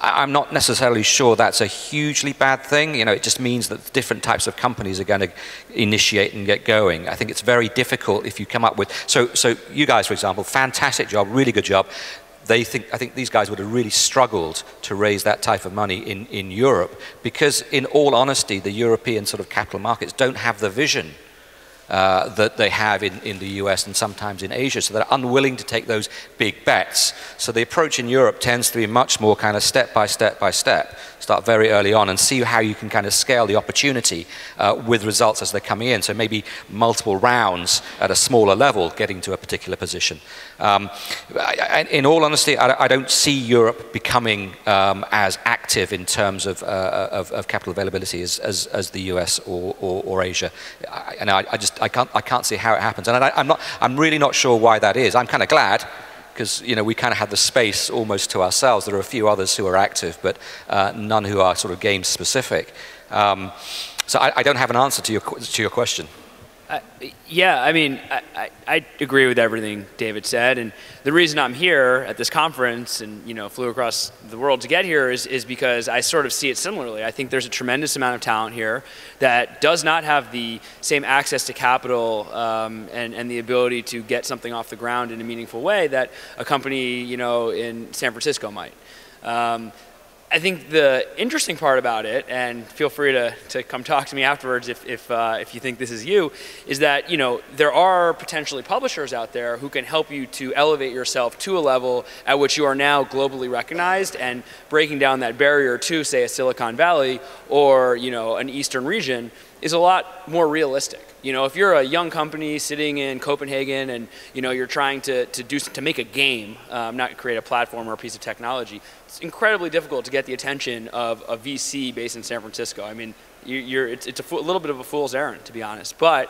I'm not necessarily sure that's a hugely bad thing. You know, it just means that different types of companies are going to initiate and get going. I think it's very difficult if you come up with... So you guys, for example, fantastic job, really good job. I think these guys would have really struggled to raise that type of money in Europe because, in all honesty, the European sort of capital markets don't have the vision that they have in the US and sometimes in Asia. So they're unwilling to take those big bets. So the approach in Europe tends to be much more kind of step by step by step. Start very early on and see how you can kind of scale the opportunity with results as they're coming in. So maybe multiple rounds at a smaller level getting to a particular position. In all honesty, I don't see Europe becoming as active in terms of capital availability as the US or Asia. And I can't see how it happens. And I'm really not sure why that is. I'm kind of glad, because, you know, we kind of have the space almost to ourselves. There are a few others who are active, but none who are sort of game specific. So I don't have an answer to your question. Yeah, I mean, I agree with everything David said, and the reason I'm here at this conference and, you know, flew across the world to get here is because I sort of see it similarly. I think there's a tremendous amount of talent here that does not have the same access to capital and the ability to get something off the ground in a meaningful way that a company, you know, in San Francisco might. I think the interesting part about it, and feel free to come talk to me afterwards if you think this is you, is that, you know, there are potentially publishers out there who can help you to elevate yourself to a level at which you are now globally recognized and breaking down that barrier to, say, a Silicon Valley or, you know, an Eastern region is a lot more realistic. You know, if you're a young company sitting in Copenhagen and, you know, you're trying to make a game, not create a platform or a piece of technology, it's incredibly difficult to get the attention of a VC based in San Francisco. I mean, it's a little bit of a fool's errand, to be honest. But,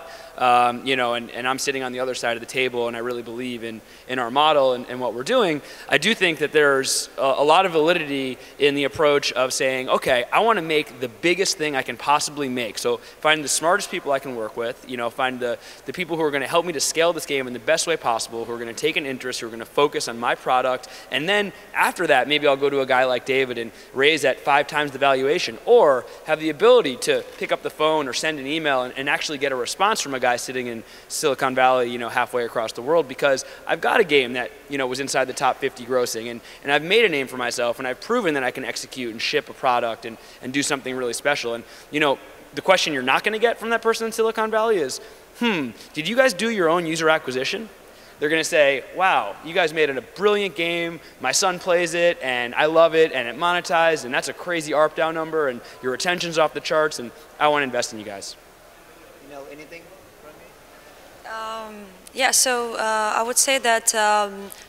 you know, and I'm sitting on the other side of the table and I really believe in our model and what we're doing. I do think that there's a lot of validity in the approach of saying, okay, I want to make the biggest thing I can possibly make. So find the smartest people I can work with, you know, find the people who are going to help me to scale this game in the best way possible, who are going to take an interest, who are going to focus on my product. And then after that, maybe I'll go to a guy like David and raise at 5 times the valuation, or have the ability to pick up the phone or send an email and actually get a response from a guy sitting in Silicon Valley, you know, halfway across the world, because I've got a game that, you know, was inside the top 50 grossing, and I've made a name for myself, and I've proven that I can execute and ship a product and do something really special. And, you know, the question you're not going to get from that person in Silicon Valley is, did you guys do your own user acquisition? They're going to say, wow, you guys made it a brilliant game. My son plays it, and I love it, and it monetized, and that's a crazy ARPDAU number, and your retention's off the charts, and I want to invest in you guys. You know anything from me? Yeah, so I would say that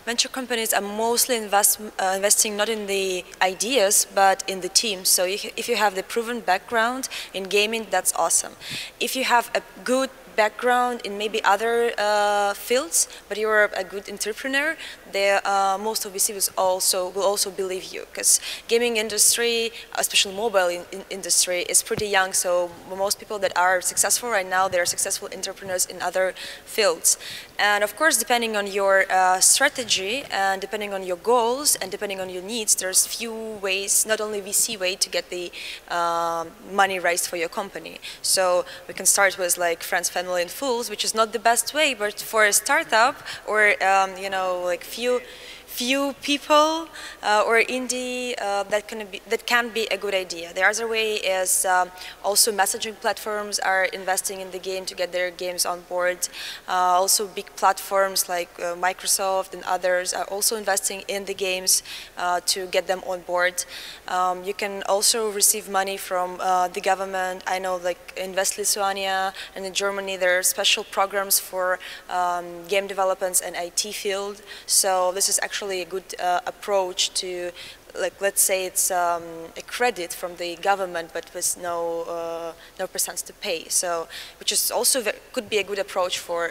venture companies are mostly investing not in the ideas, but in the team. So if you have the proven background in gaming, that's awesome. If you have a good background in maybe other fields, but you're a good entrepreneur, most of VCs will also believe you, because gaming industry, especially mobile industry, is pretty young. So most people that are successful right now, they are successful entrepreneurs in other fields. And of course, depending on your strategy and depending on your goals and depending on your needs, there's few ways, not only VC way, to get the money raised for your company. So we can start with like friends, family, and fools, which is not the best way, but for a startup or you know, like few people or indie, that can be a good idea. The other way is also messaging platforms are investing in the game to get their games on board. Also big platforms like Microsoft and others are also investing in the games to get them on board. You can also receive money from the government. I know like in West Lithuania and in Germany there are special programs for game developments and IT field. So this is actually a good approach to, like, let's say it's a credit from the government, but with no percents to pay. So, which is also could be a good approach for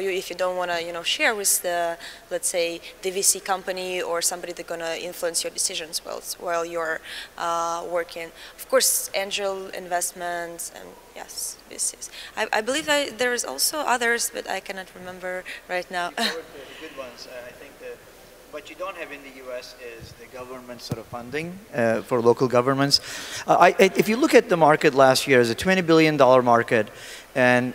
you if you don't want to, you know, share with the, let's say, the VC company or somebody that's gonna influence your decisions while you're working. Of course, angel investments and yes, VCs. I believe there is also others, but I cannot remember right now. The good ones, I think. What you don't have in the U.S. is the government sort of funding for local governments. If you look at the market last year, it's a $20 billion market. And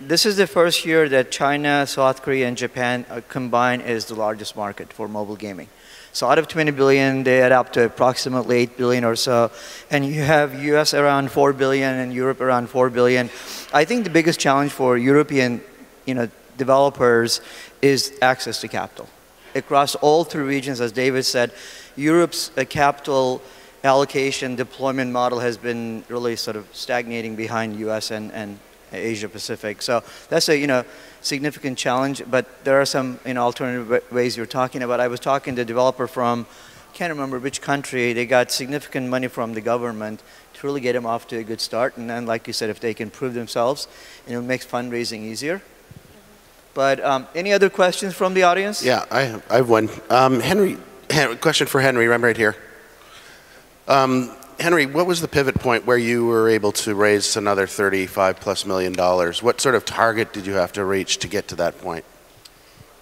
this is the first year that China, South Korea, and Japan combined is the largest market for mobile gaming. So out of 20 billion, they add up to approximately 8 billion or so. And you have U.S. around 4 billion and Europe around 4 billion. I think the biggest challenge for European, you know, developers is access to capital. Across all three regions, as David said, Europe's capital allocation deployment model has been really sort of stagnating behind US and Asia Pacific. So that's a, you know, significant challenge, but there are some, you know, alternative ways you're talking about. I was talking to a developer from, I can't remember which country, they got significant money from the government to really get them off to a good start. And then, like you said, if they can prove themselves, you know, it makes fundraising easier. But any other questions from the audience? Yeah, I have one. Henry, question for Henry. I'm right here. Henry, what was the pivot point where you were able to raise another $35+ million? What sort of target did you have to reach to get to that point?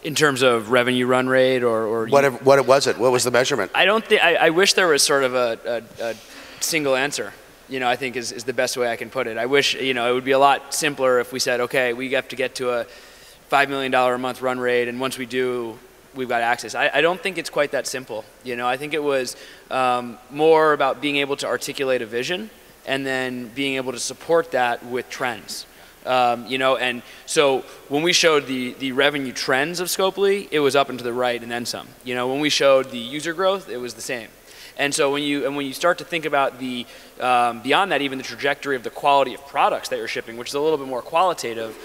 In terms of revenue run rate or whatever, what was it? What was the measurement? I don't think. I wish there was sort of a single answer. You know, I think is the best way I can put it. I wish, you know, it would be a lot simpler if we said, okay, we have to get to a $5 million a month run rate, and once we do, we've got access. I don't think it's quite that simple. You know, I think it was more about being able to articulate a vision and then being able to support that with trends. You know, and so when we showed the revenue trends of Scopely, it was up and to the right and then some. You know, when we showed the user growth, it was the same. And so when you start to think about the, beyond that, even the trajectory of the quality of products that you're shipping, which is a little bit more qualitative,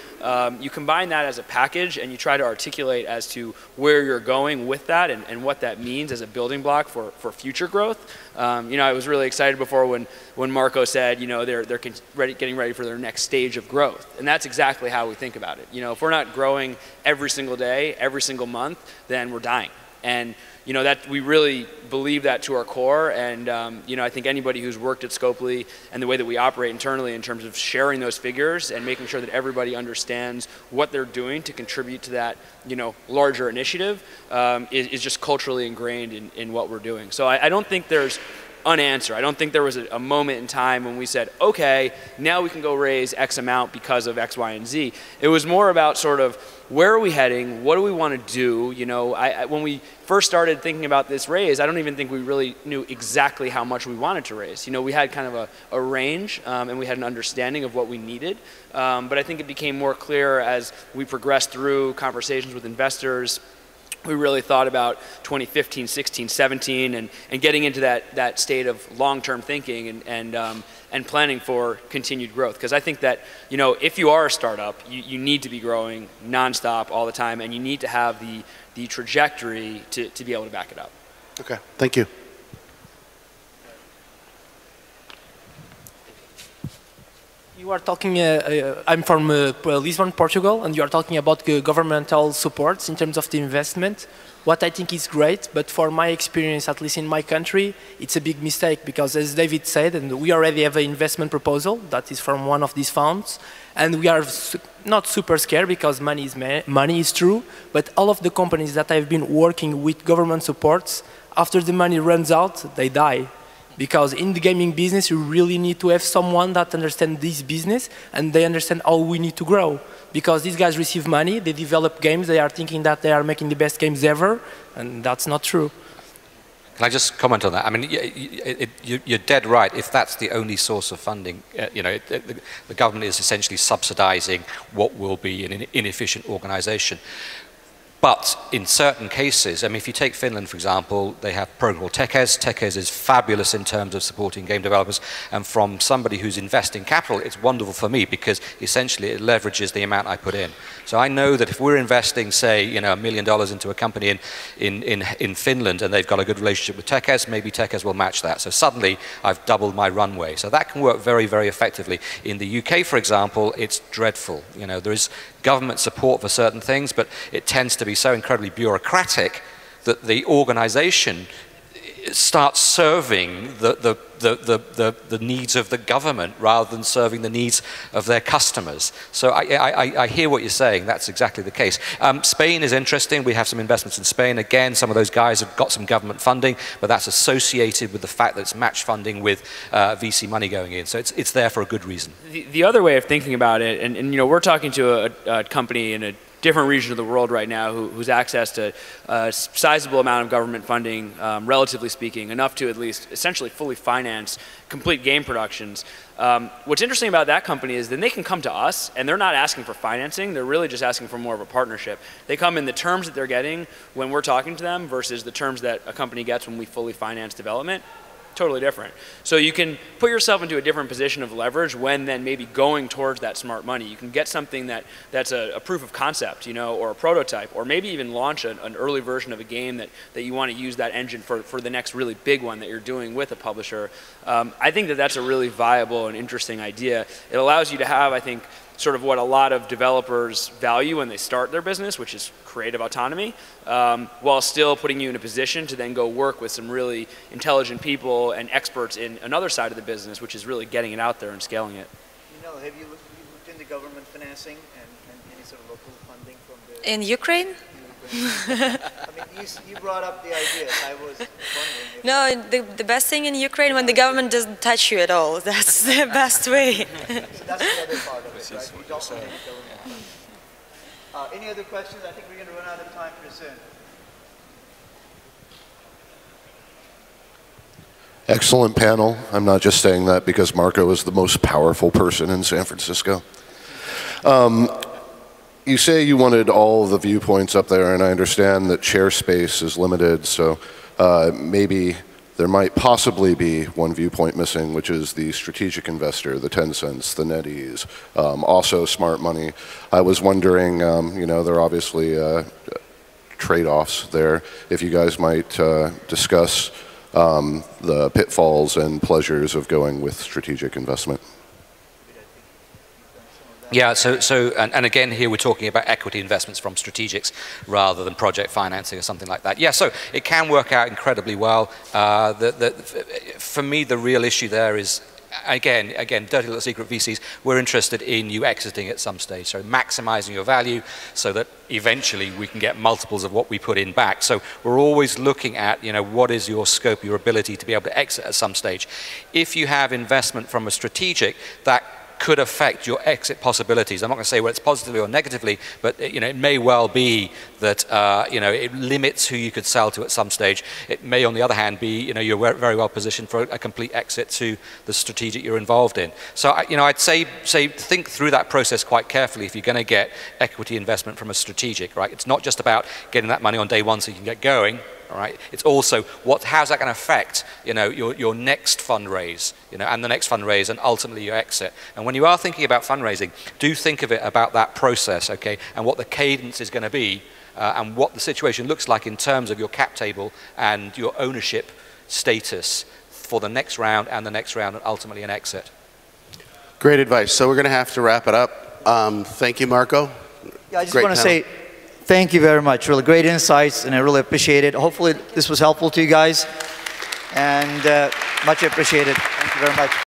you combine that as a package and you try to articulate as to where you're going with that and what that means as a building block for future growth. You know, I was really excited before when Marco said, you know, they're getting ready for their next stage of growth. And that's exactly how we think about it. You know, if we're not growing every single day, every single month, then we're dying. And you know, that we really believe that to our core. And you know, I think anybody who's worked at Scopely and the way that we operate internally in terms of sharing those figures and making sure that everybody understands what they're doing to contribute to that, you know, larger initiative is just culturally ingrained in what we're doing. So I don't think there's an answer. I don't think there was a moment in time when we said, okay, now we can go raise X amount because of X, Y, and Z. It was more about sort of, where are we heading? What do we want to do? You know, when we first started thinking about this raise, I don't even think we really knew exactly how much we wanted to raise. You know, we had kind of a range and we had an understanding of what we needed. But I think it became more clear as we progressed through conversations with investors. We really thought about 2015, 16, 17 and getting into that state of long-term thinking and planning for continued growth. Because I think that, you know, if you are a startup, you need to be growing nonstop all the time, and you need to have the trajectory to be able to back it up. Okay, thank you. You are talking, I'm from Lisbon, Portugal, and you are talking about governmental supports in terms of the investment. What I think is great, but for my experience, at least in my country, it's a big mistake because, as David said, and we already have an investment proposal that is from one of these funds, and we are not super scared because money is true, but all of the companies that I've been working with government supports, after the money runs out, they die. Because in the gaming business, you really need to have someone that understands this business and they understand how we need to grow. Because these guys receive money, they develop games, they are thinking that they are making the best games ever, and that's not true. Can I just comment on that? I mean, you're dead right. If that's the only source of funding, you know, the government is essentially subsidizing what will be an inefficient organization. But in certain cases, I mean, if you take Finland, for example, they have a program called Tekes. Tekes is fabulous in terms of supporting game developers. And from somebody who's investing capital, it's wonderful for me because essentially it leverages the amount I put in. So I know that if we're investing, say, you know, $1 million into a company in Finland and they've got a good relationship with Tekes, maybe Tekes will match that. So suddenly I've doubled my runway. So that can work very, very effectively. In the UK, for example, it's dreadful. You know, there is government support for certain things, but it tends to be so incredibly bureaucratic that the organization starts serving the needs of the government rather than serving the needs of their customers. So I hear what you're saying. That's exactly the case. Spain is interesting. We have some investments in Spain. Again, some of those guys have got some government funding, but that's associated with the fact that it's match funding with VC money going in. So it's there for a good reason. The other way of thinking about it, and you know, we're talking to a company in a different region of the world right now who's access to a sizable amount of government funding, relatively speaking, enough to at least essentially fully finance complete game productions. What's interesting about that company is then they can come to us and they're not asking for financing, they're really just asking for more of a partnership. They come in the terms that they're getting when we're talking to them versus the terms that a company gets when we fully finance development. Totally different. So you can put yourself into a different position of leverage when then maybe going towards that smart money. You can get something that's a proof of concept, you know, or a prototype, or maybe even launch an early version of a game that you want to use that engine for the next really big one that you're doing with a publisher. I think that that's a really viable and interesting idea. It allows you to have, I think, sort of what a lot of developers value when they start their business, which is creative autonomy, while still putting you in a position to then go work with some really intelligent people and experts in another side of the business, which is really getting it out there and scaling it. You know, have you looked into government financing and any sort of local funding from the... In Ukraine? I mean, you brought up the ideas. I was wondering. No, the best thing in Ukraine when the government doesn't touch you at all. That's the best way. So that's the other part of it, right? We don't want any government. Any other questions? I think we're going to run out of time pretty soon. Excellent panel. I'm not just saying that because Marco is the most powerful person in San Francisco. You say you wanted all the viewpoints up there, and I understand that chair space is limited, so maybe there might possibly be one viewpoint missing, which is the strategic investor, the Tencents, the NetEase, also smart money. I was wondering, you know, there are obviously trade-offs there, if you guys might discuss the pitfalls and pleasures of going with strategic investment. Yeah, so and again, here we're talking about equity investments from strategics rather than project financing or something like that. Yeah, so it can work out incredibly well. For me, the real issue there is, again, dirty little secret VCs, we're interested in you exiting at some stage, so maximizing your value so that eventually we can get multiples of what we put in back. So we're always looking at, you know, what is your scope, your ability to be able to exit at some stage. If you have investment from a strategic, that could affect your exit possibilities. I'm not going to say whether it's positively or negatively, but you know, it may well be that you know, it limits who you could sell to at some stage. It may, on the other hand, be, you know, you're very well positioned for a complete exit to the strategic you're involved in. So you know, I'd say think through that process quite carefully if you're going to get equity investment from a strategic. Right, it's not just about getting that money on day one so you can get going. All right. It's also how's that going to affect, you know, your next fundraise, you know, and the next fundraise, and ultimately your exit. And when you are thinking about fundraising, do think of it about that process, okay, and what the cadence is going to be, and what the situation looks like in terms of your cap table and your ownership status for the next round and the next round, and ultimately an exit. Great advice. So we're going to have to wrap it up. Thank you, Marco. Yeah, I just want to say, thank you very much. Really great insights, and I really appreciate it. Hopefully this was helpful to you guys, and much appreciated. Thank you very much.